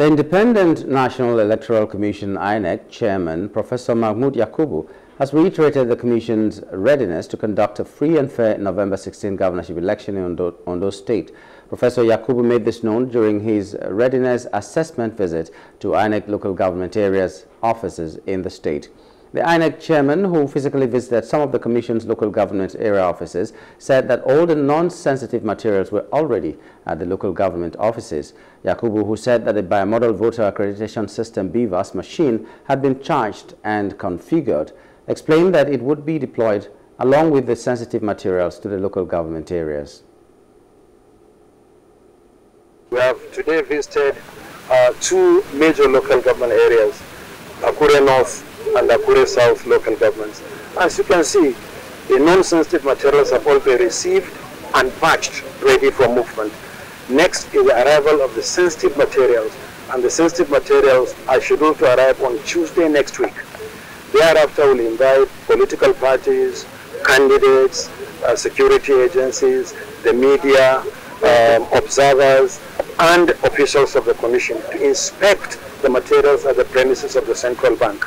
The Independent National Electoral Commission (INEC) Chairman, Professor Mahmoud Yakubu, has reiterated the Commission's readiness to conduct a free and fair November 16 governorship election in Ondo State. Professor Yakubu made this known during his readiness assessment visit to INEC local government areas offices in the state. The INEC chairman, who physically visited some of the Commission's local government area offices, said that all the non-sensitive materials were already at the local government offices. Yakubu, who said that the Bimodal Voter Accreditation System (BVAS) machine had been charged and configured, explained that it would be deployed along with the sensitive materials to the local government areas. We have today visited two major local government areas, Akure North and Akure South local governments. As you can see, the non-sensitive materials have all been received and patched, ready for movement. Next is the arrival of the sensitive materials, and the sensitive materials are scheduled to arrive on Tuesday next week. Thereafter, we'll invite political parties, candidates, security agencies, the media, observers, and officials of the Commission to inspect the materials at the premises of the Central Bank.